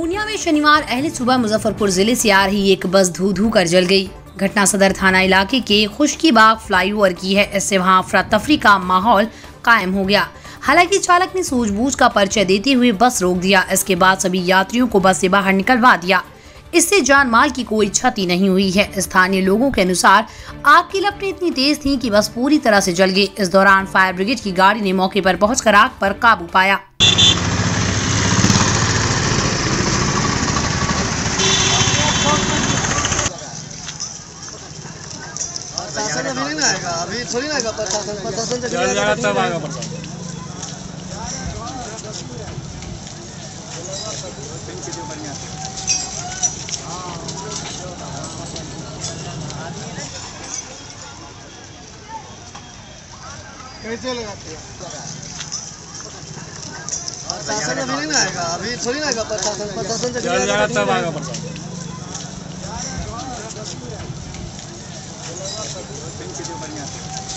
पूर्णिया में शनिवार अहले सुबह मुजफ्फरपुर जिले से आ रही एक बस धू धू कर जल गई। घटना सदर थाना इलाके के खुशकी बाग फ्लाईओवर की है। इससे वहां अफरा तफरी का माहौल कायम हो गया। हालांकि चालक ने सूझबूझ का परिचय देते हुए बस रोक दिया। इसके बाद सभी यात्रियों को बस से बाहर निकलवा दिया। इससे जान माल की कोई क्षति नहीं हुई है। स्थानीय लोगों के अनुसार आग की लपटें इतनी तेज थीं कि बस पूरी तरह से जल गई। इस दौरान फायर ब्रिगेड की गाड़ी ने मौके पर पहुंचकर आग पर काबू पाया। कैसे लगाते हैं? प्रशासन अभी नहीं आएगा, अभी थोड़ी ना आएगा प्रशासन, प्रशासन जब आएगा तब आएगा प्रशासन।